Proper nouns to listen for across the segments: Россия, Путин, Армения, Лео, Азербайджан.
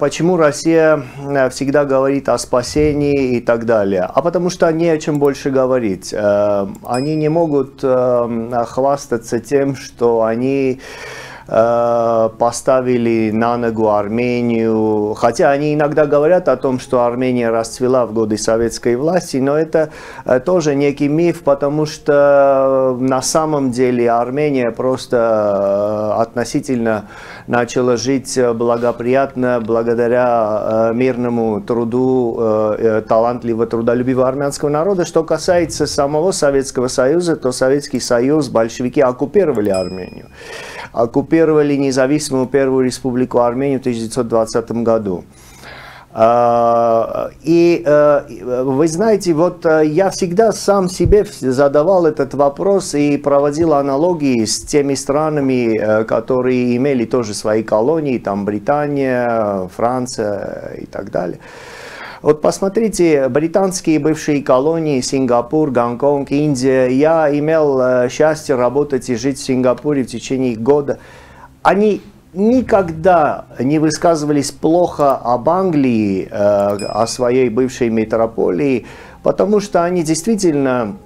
Почему Россия всегда говорит о спасении и так далее? А потому что не о чем больше говорить. Они не могут хвастаться тем, что они поставили на ногу Армению. Хотя они иногда говорят о том, что Армения расцвела в годы советской власти, но это тоже некий миф, потому что на самом деле Армения просто относительно начала жить благоприятно благодаря мирному труду талантливого, трудолюбивого армянского народа. Что касается самого Советского Союза, то Советский Союз, большевики оккупировали Армению. Оккупировали независимую Первую Республику Армению в 1920 году. И вы знаете, вот я всегда сам себе задавал этот вопрос и проводил аналогии с теми странами, которые имели тоже свои колонии, там Британия, Франция и так далее. Вот посмотрите, британские бывшие колонии, Сингапур, Гонконг, Индия. Я имел счастье работать и жить в Сингапуре в течение года. Они никогда не высказывались плохо об Англии, о своей бывшей метрополии, потому что они действительно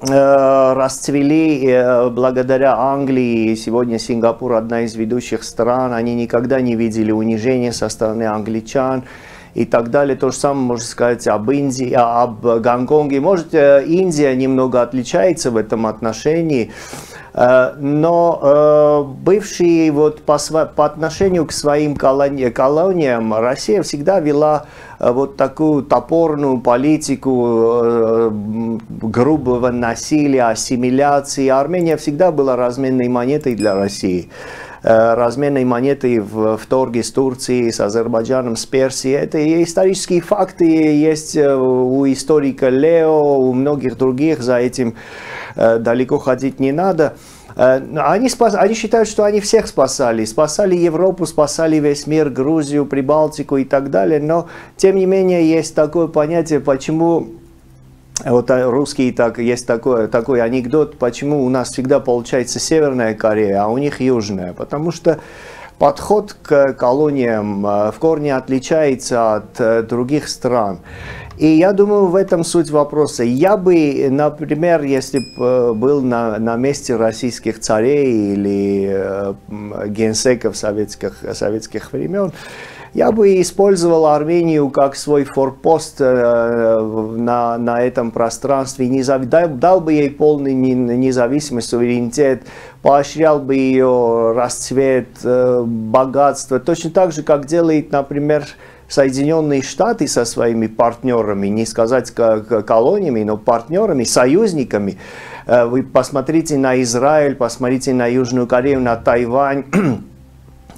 расцвели благодаря Англии. Сегодня Сингапур одна из ведущих стран. Они никогда не видели унижения со стороны англичан. И так далее. То же самое можно сказать об Индии, об Гонконге. Может, Индия немного отличается в этом отношении, но бывшие вот по отношению к своим колониям Россия всегда вела вот такую топорную политику грубого насилия, ассимиляции. Армения всегда была разменной монетой для России. Разменной монеты в торге с Турцией, с Азербайджаном, с Персией. Это и исторические факты есть у историка Лео, у многих других, за этим далеко ходить не надо. Они считают, что они всех спасали. Спасали Европу, спасали весь мир, Грузию, Прибалтику и так далее. Но, тем не менее, есть такое понятие, почему... Вот русские, так, есть такой анекдот, почему у нас всегда получается Северная Корея, а у них Южная. Потому что подход к колониям в корне отличается от других стран. И я думаю, в этом суть вопроса. Я бы, например, если бы был на месте российских царей или генсеков советских времен, я бы использовал Армению как свой форпост на этом пространстве, дал бы ей полную независимость, суверенитет, поощрял бы ее расцвет, богатство. Точно так же, как делает, например, Соединенные Штаты со своими партнерами, не сказать колониями, но партнерами, союзниками. Вы посмотрите на Израиль, посмотрите на Южную Корею, на Тайвань.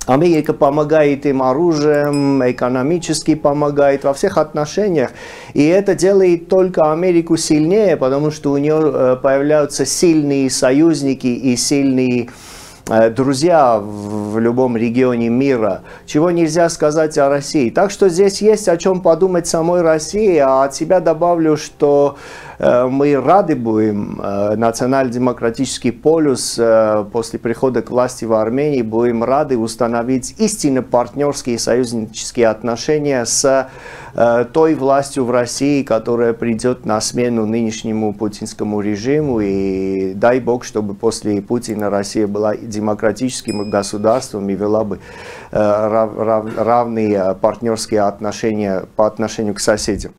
Америка помогает им оружием, экономически помогает во всех отношениях. И это делает только Америку сильнее, потому что у нее появляются сильные союзники и сильные друзья в любом регионе мира, чего нельзя сказать о России. Так что здесь есть о чем подумать самой России, а от себя добавлю, что мы рады будем, национально-демократический полюс после прихода к власти в Армении, будем рады установить истинно партнерские и союзнические отношения с той властью в России, которая придет на смену нынешнему путинскому режиму. И дай бог, чтобы после Путина Россия была демократическим государством и вела бы равные партнерские отношения по отношению к соседям.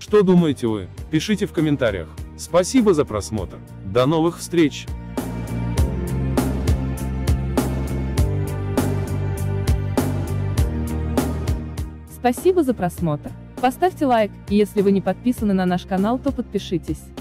Что думаете вы? Пишите в комментариях. Спасибо за просмотр. До новых встреч! Спасибо за просмотр. Поставьте лайк, и если вы не подписаны на наш канал, то подпишитесь.